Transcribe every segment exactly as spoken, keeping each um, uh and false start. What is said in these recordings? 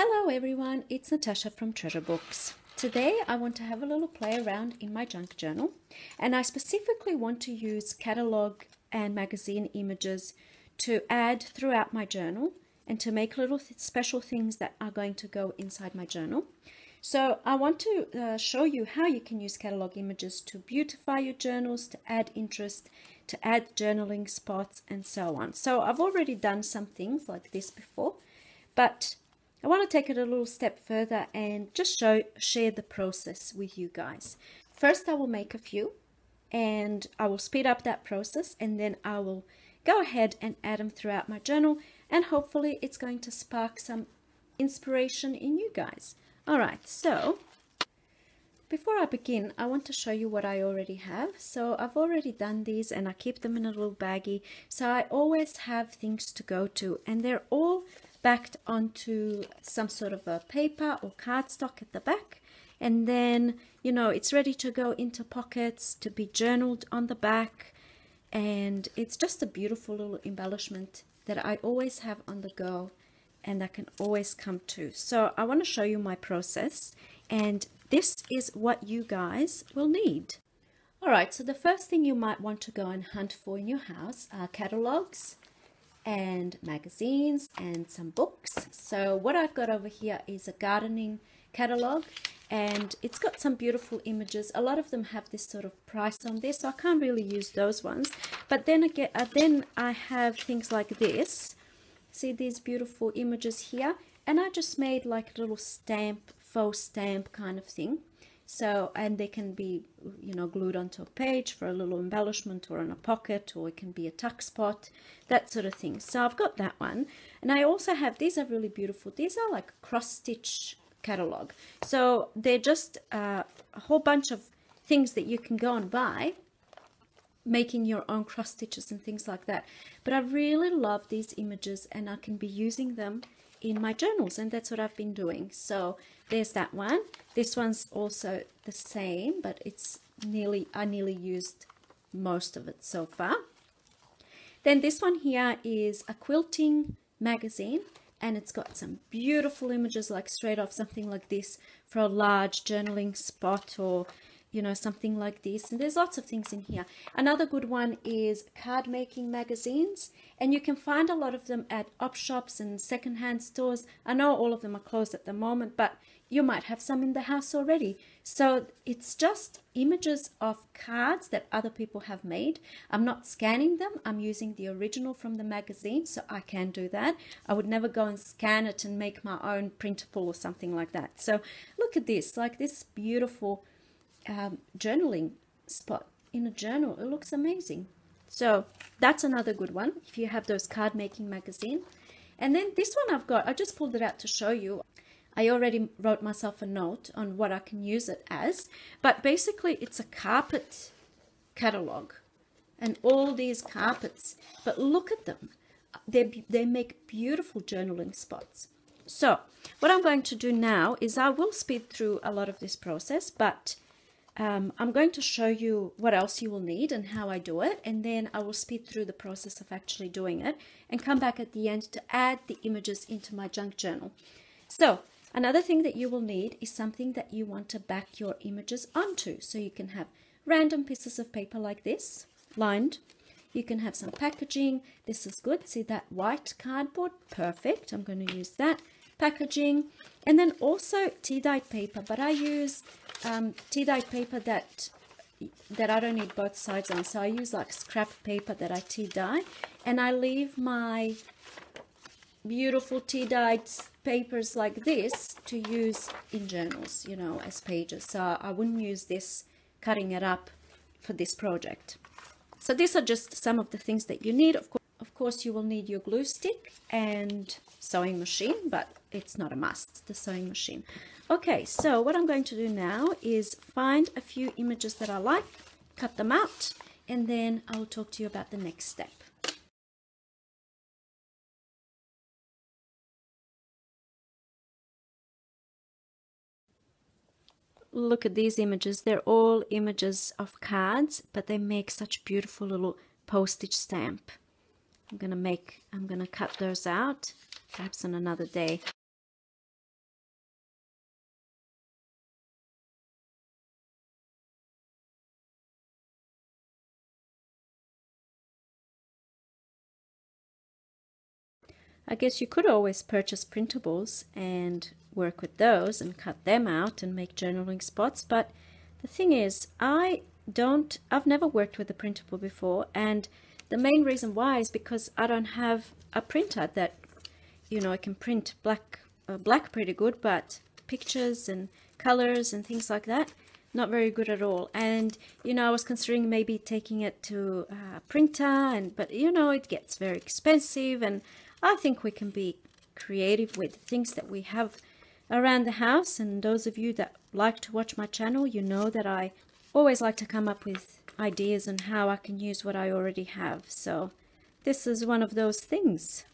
Hello everyone, it's Natasha from Treasure Books. Today I want to have a little play around in my junk journal, and I specifically want to use catalog and magazine images to add throughout my journal and to make little th- special things that are going to go inside my journal. So I want to uh, show you how you can use catalog images to beautify your journals, to add interest, to add journaling spots, and so on. So I've already done some things like this before, but I want to take it a little step further and just show share the process with you guys. First, I will make a few and I will speed up that process, and then I will go ahead and add them throughout my journal, and hopefully it's going to spark some inspiration in you guys. All right, so before I begin, I want to show you what I already have. So I've already done these and I keep them in a little baggie, so I always have things to go to, and they're all backed onto some sort of a paper or cardstock at the back, and then, you know, it's ready to go into pockets to be journaled on the back, and it's just a beautiful little embellishment that I always have on the go and I can always come to. So I want to show you my process, and this is what you guys will need. All right, so the first thing you might want to go and hunt for in your house are catalogs and magazines and some books. So what I've got over here is a gardening catalog, and it's got some beautiful images. A lot of them have this sort of price on there, so I can't really use those ones. But then again, uh, then I have things like this. See these beautiful images here, and I just made like a little stamp, faux stamp kind of thing. So, and they can be, you know, glued onto a page for a little embellishment, or in a pocket, or it can be a tuck spot, that sort of thing. So I've got that one, and I also have, these are really beautiful, these are like cross-stitch catalog. So they're just uh, a whole bunch of things that you can go and buy, making your own cross stitches and things like that. But I really love these images, and I can be using them in my journals, and that's what I've been doing. So there's that one. This one's also the same, but it's nearly, I nearly used most of it so far. Then this one here is a quilting magazine, and it's got some beautiful images, like straight off something like this for a large journaling spot, or, you know, something like this. And there's lots of things in here. Another good one is card making magazines, and you can find a lot of them at op shops and secondhand stores. I know all of them are closed at the moment, but you might have some in the house already. So it's just images of cards that other people have made. I'm not scanning them, I'm using the original from the magazine, so I can do that. I would never go and scan it and make my own printable or something like that. So look at this, like this beautiful Um, journaling spot in a journal. It looks amazing. So that's another good one if you have those card making magazine. And then this one I've got, I just pulled it out to show you. I already wrote myself a note on what I can use it as, but basically it's a carpet catalog, and all these carpets, but look at them, they, they make beautiful journaling spots. So what I'm going to do now is I will speed through a lot of this process, but Um, I'm going to show you what else you will need and how I do it, and then I will speed through the process of actually doing it and come back at the end to add the images into my junk journal. So another thing that you will need is something that you want to back your images onto. So you can have random pieces of paper like this, lined. You can have some packaging. This is good. See that white cardboard? Perfect. I'm going to use that packaging. And then also tea-dyed paper, but I use um, tea-dyed paper that that I don't need both sides on, so I use like scrap paper that I tea-dye, and I leave my beautiful tea-dyed papers like this to use in journals, you know, as pages. So I wouldn't use this, cutting it up for this project. So these are just some of the things that you need. Of course, of course you will need your glue stick and sewing machine, but it's not a must, the sewing machine. Okay, so what I'm going to do now is find a few images that I like, cut them out, and then I'll talk to you about the next step. Look at these images. They're all images of cards, but they make such beautiful little postage stamp. I'm gonna make, I'm gonna cut those out, perhaps on another day. I guess you could always purchase printables and work with those and cut them out and make journaling spots, but the thing is, I don't, I've never worked with a printable before, and the main reason why is because I don't have a printer that, you know, I can print black, uh, black pretty good, but pictures and colors and things like that, not very good at all. And, you know, I was considering maybe taking it to a printer, and, but, you know, it gets very expensive, and I think we can be creative with things that we have around the house. And those of you that like to watch my channel, you know that I always like to come up with ideas on how I can use what I already have. So this is one of those things.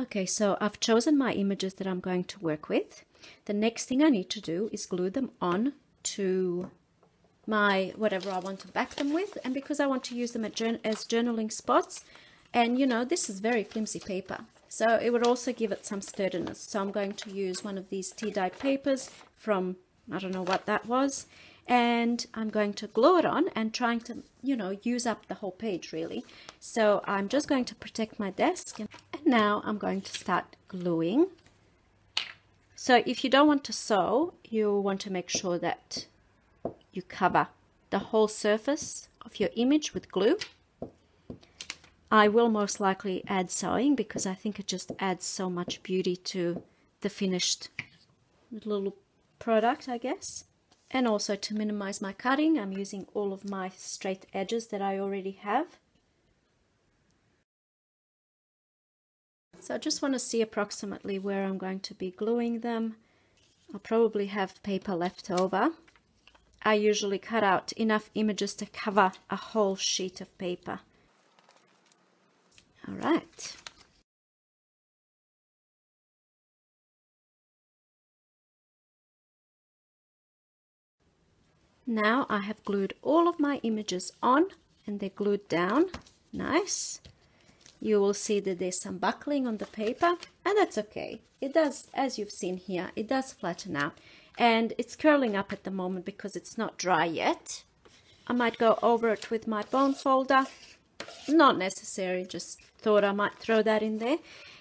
Okay, so I've chosen my images that I'm going to work with. The next thing I need to do is glue them on to my whatever I want to back them with, and because I want to use them as journaling spots. And you know, this is very flimsy paper, so it would also give it some sturdiness. So I'm going to use one of these tea dyed papers from, I don't know what that was, and I'm going to glue it on and trying to, you know, use up the whole page really. So I'm just going to protect my desk, and now I'm going to start gluing. So if you don't want to sew, you want to make sure that you cover the whole surface of your image with glue. I will most likely add sewing because I think it just adds so much beauty to the finished little product, I guess. And also to minimize my cutting, I'm using all of my straight edges that I already have. So I just want to see approximately where I'm going to be gluing them. I'll probably have paper left over. I usually cut out enough images to cover a whole sheet of paper. All right. Now I have glued all of my images on, and they're glued down. Nice. You will see that there's some buckling on the paper, and that's okay. It does, as you've seen here, it does flatten out, and it's curling up at the moment because it's not dry yet. I might go over it with my bone folder. Not necessary, just thought I might throw that in there.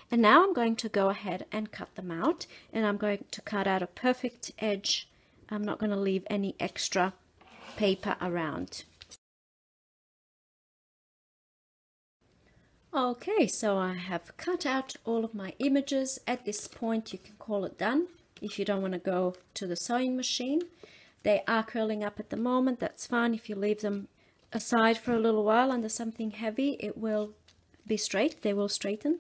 And now I'm going to go ahead and cut them out, and I'm going to cut out a perfect edge. I'm not going to leave any extra paper around. Okay, so I have cut out all of my images. At this point you can call it done if you don't want to go to the sewing machine. They are curling up at the moment, that's fine. If you leave them aside for a little while under something heavy, it will be straight, they will straighten.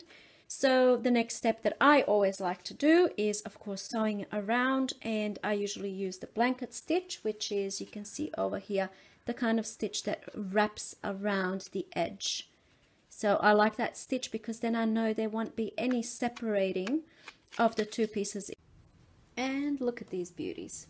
So the next step that I always like to do is of course sewing around, and I usually use the blanket stitch, which is, you can see over here, the kind of stitch that wraps around the edge. So I like that stitch because then I know there won't be any separating of the two pieces. And look at these beauties.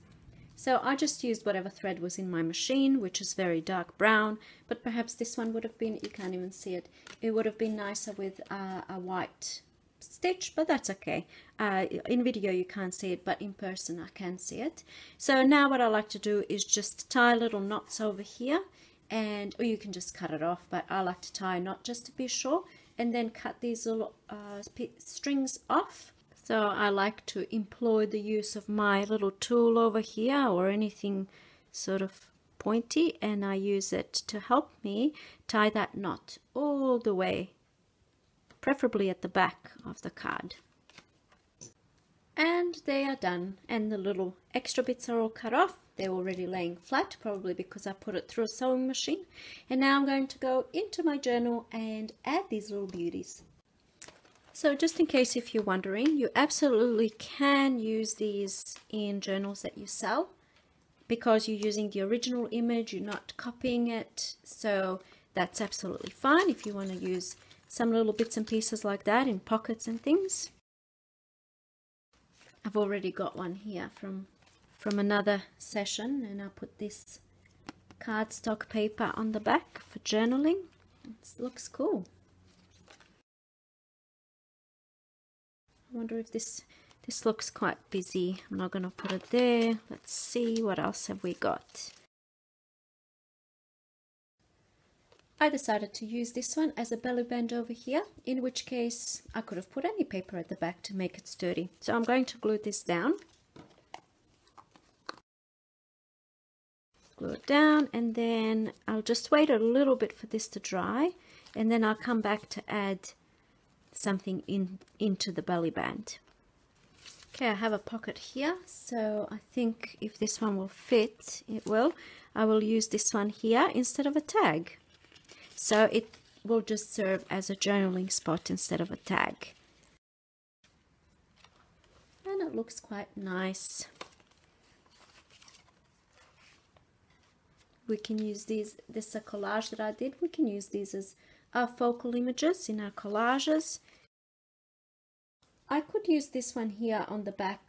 So I just used whatever thread was in my machine, which is very dark brown, but perhaps this one would have been, you can't even see it, it would have been nicer with uh, a white stitch, but that's okay. Uh, in video you can't see it, but in person I can see it. So now what I like to do is just tie little knots over here, and or you can just cut it off, but I like to tie a knot just to be sure, and then cut these little uh, strings off. So I like to employ the use of my little tool over here or anything sort of pointy, and I use it to help me tie that knot all the way, preferably at the back of the card. And they are done, and the little extra bits are all cut off. They're already laying flat, probably because I put it through a sewing machine. And now I'm going to go into my journal and add these little beauties. So just in case if you're wondering, you absolutely can use these in journals that you sell because you're using the original image, you're not copying it, so that's absolutely fine if you want to use some little bits and pieces like that in pockets and things. I've already got one here from, from another session, and I'll put this cardstock paper on the back for journaling. It looks cool. I wonder if this this looks quite busy. I'm not going to put it there. Let's see, what else have we got? I decided to use this one as a belly band over here, in which case I could have put any paper at the back to make it sturdy. So I'm going to glue this down. Glue it down, and then I'll just wait a little bit for this to dry, and then I'll come back to add something in into the belly band. Okay, I have a pocket here, so I think if this one will fit, it will. I will use this one here instead of a tag. So it will just serve as a journaling spot instead of a tag. And it looks quite nice. We can use these, this is a collage that I did, we can use these as our focal images in our collages. I could use this one here on the back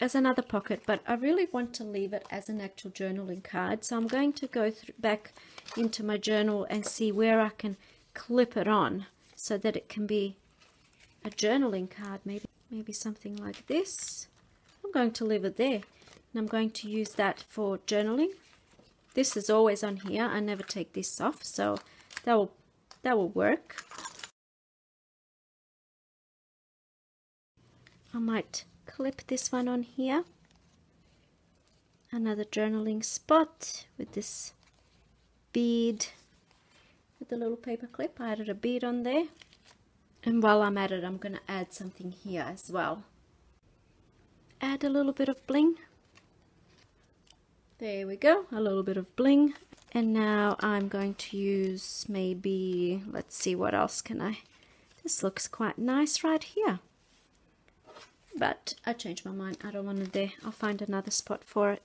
as another pocket, but I really want to leave it as an actual journaling card. So I'm going to go through back into my journal and see where I can clip it on so that it can be a journaling card, maybe, maybe something like this. I'm going to leave it there, and I'm going to use that for journaling. This is always on here. I never take this off, so that will, that will work. I might clip this one on here, another journaling spot with this bead, with the little paper clip. I added a bead on there, and while I'm at it, I'm going to add something here as well. Add a little bit of bling. There we go, a little bit of bling. And now I'm going to use maybe, let's see, what else can I, this looks quite nice right here. But I changed my mind, I don't want it there. I'll find another spot for it.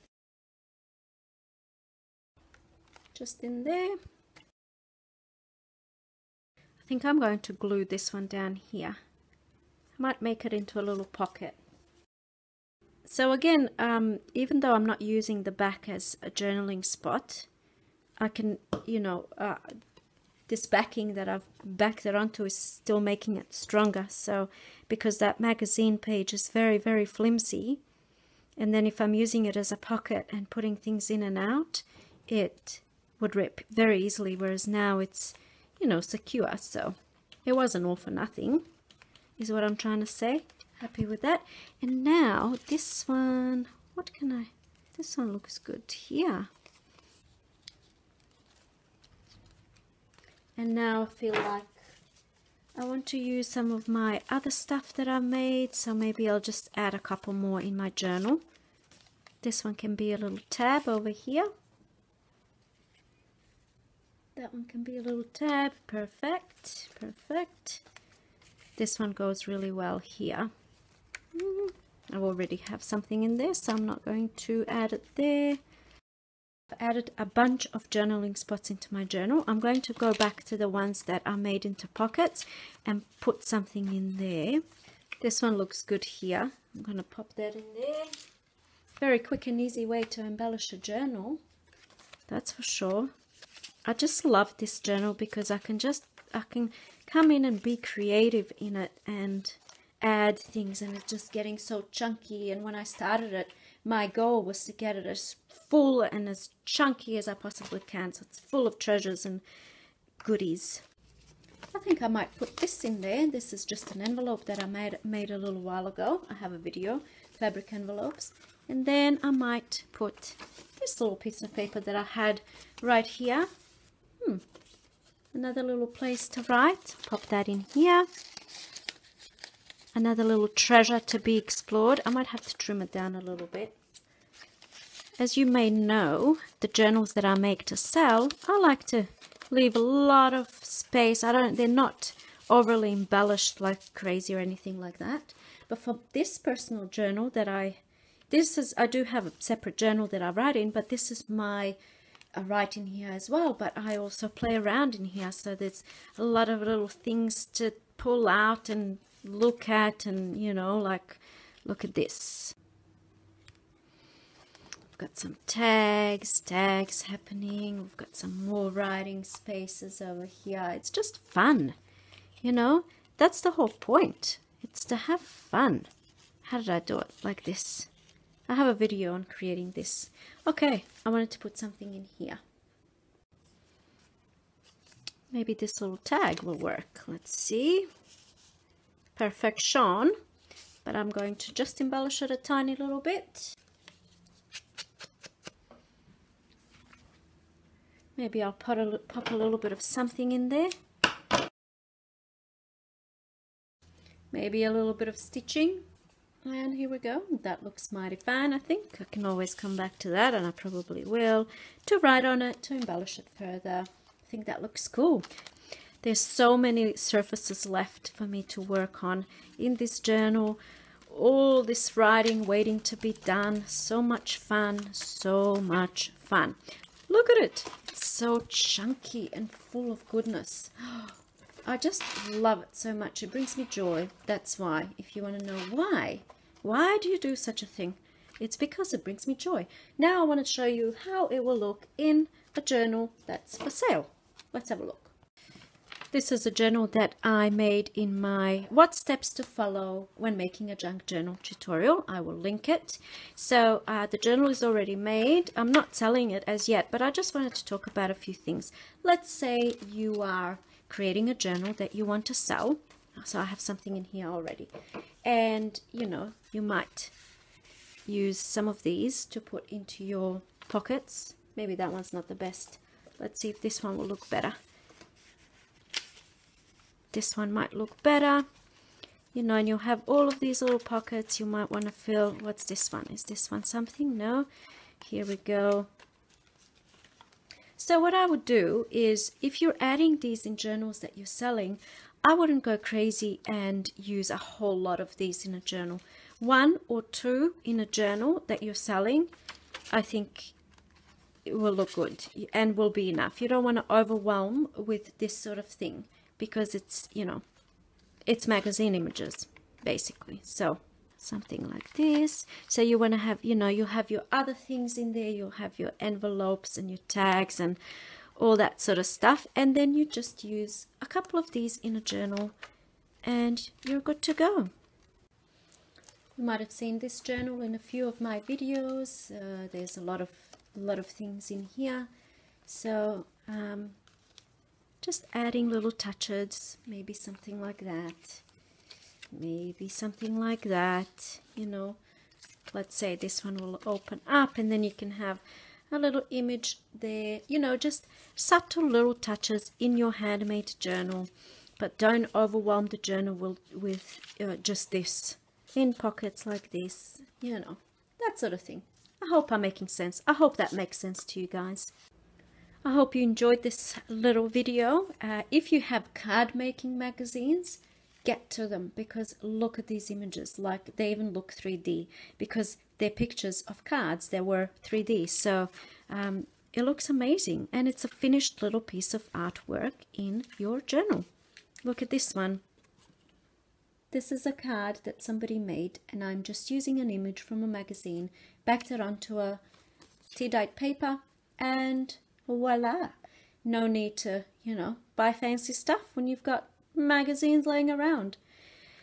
Just in there. I think I'm going to glue this one down here. I might make it into a little pocket. So again, um, even though I'm not using the back as a journaling spot, I can, you know, uh, this backing that I've backed it onto is still making it stronger. So because that magazine page is very, very flimsy, and then if I'm using it as a pocket and putting things in and out, it would rip very easily, whereas now it's, you know, secure. So it wasn't all for nothing, is what I'm trying to say. Happy with that. And now this one, what can I, this one looks good here. And now I feel like I want to use some of my other stuff that I made, so maybe I'll just add a couple more in my journal. This one can be a little tab over here. That one can be a little tab. Perfect, perfect. This one goes really well here. I already have something in there, so I'm not going to add it there. I've added a bunch of journaling spots into my journal. I'm going to go back to the ones that are made into pockets and put something in there. This one looks good here. I'm going to pop that in there. Very quick and easy way to embellish a journal, that's for sure. I just love this journal because I can just, I can come in and be creative in it and add things, and it's just getting so chunky. And when I started it, my goal was to get it as full and as chunky as I possibly can, so it's full of treasures and goodies. I think I might put this in there. This is just an envelope that I made, made a little while ago. I have a video, fabric envelopes. And then I might put this little piece of paper that I had right here. Hmm. Another little place to write. Pop that in here. Another little treasure to be explored. I might have to trim it down a little bit. As you may know, the journals that I make to sell, I like to leave a lot of space. I don't, they're not overly embellished like crazy or anything like that. But for this personal journal that I, this is, I do have a separate journal that I write in, but this is my, I write in here as well, but I also play around in here. So there's a lot of little things to pull out and look at, and you know, like, look at this. We've got some tags, tags happening. We've got some more writing spaces over here. It's just fun, you know. That's the whole point. It's to have fun. How did I do it? Like this. I have a video on creating this. Okay, I wanted to put something in here. Maybe this little tag will work. Let's see. Perfection. But I'm going to just embellish it a tiny little bit. Maybe I'll put a, pop a little bit of something in there. Maybe a little bit of stitching. And here we go. That looks mighty fine, I think. I can always come back to that, and I probably will, to write on it, to embellish it further. I think that looks cool. There's so many surfaces left for me to work on in this journal. All this writing waiting to be done. So much fun, so much fun. Look at it. It's so chunky and full of goodness. I just love it so much. It brings me joy. That's why. If you want to know why, why do you do such a thing? It's because it brings me joy. Now I want to show you how it will look in a journal that's for sale. Let's have a look. This is a journal that I made in my What Steps to Follow When Making a Junk Journal tutorial. I will link it. So uh, the journal is already made. I'm not selling it as yet, but I just wanted to talk about a few things. Let's say you are creating a journal that you want to sell. So I have something in here already. And, you know, you might use some of these to put into your pockets. Maybe that one's not the best. Let's see if this one will look better. This one might look better, you know, and you'll have all of these little pockets. You might want to fill. What's this one? Is this one something? No. Here we go. So what I would do is, if you're adding these in journals that you're selling, I wouldn't go crazy and use a whole lot of these in a journal. One or two in a journal that you're selling, I think it will look good and will be enough. You don't want to overwhelm with this sort of thing, because it's, you know, it's magazine images, basically. So something like this. So you want to have, you know, you'll have your other things in there. You'll have your envelopes and your tags and all that sort of stuff. And then you just use a couple of these in a journal and you're good to go. You might have seen this journal in a few of my videos. Uh, there's a lot of, a lot of things in here. So, um, just adding little touches, maybe something like that, maybe something like that, you know. Let's say this one will open up and then you can have a little image there, you know, just subtle little touches in your handmade journal, but don't overwhelm the journal with uh, just this, in pockets like this, you know, that sort of thing. I hope I'm making sense. I hope that makes sense to you guys. I hope you enjoyed this little video. Uh, if you have card making magazines, get to them, because look at these images. Like, they even look three D, because they're pictures of cards that were three D. So um, it looks amazing, and it's a finished little piece of artwork in your journal. Look at this one. This is a card that somebody made, and I'm just using an image from a magazine, backed it onto a tea dyed paper, and voila. No need to, you know, buy fancy stuff when you've got magazines laying around.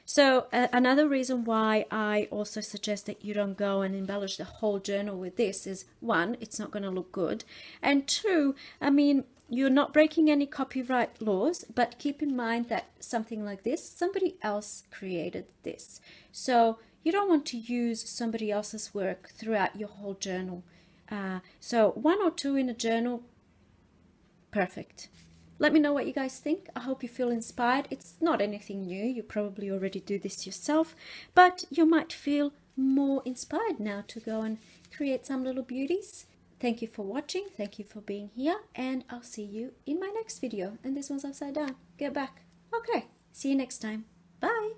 So uh, another reason why I also suggest that you don't go and embellish the whole journal with this is, one, it's not going to look good, and two, I mean, you're not breaking any copyright laws, but keep in mind that something like this, somebody else created this, so you don't want to use somebody else's work throughout your whole journal. Uh, so one or two in a journal, perfect. Let me know what you guys think. I hope you feel inspired. It's not anything new. You probably already do this yourself, but you might feel more inspired now to go and create some little beauties. Thank you for watching. Thank you for being here, and I'll see you in my next video. And this one's upside down. Get back. Okay. See you next time. Bye.